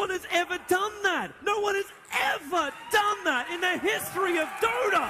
one has ever done that. No one has ever done that in the history of Dota.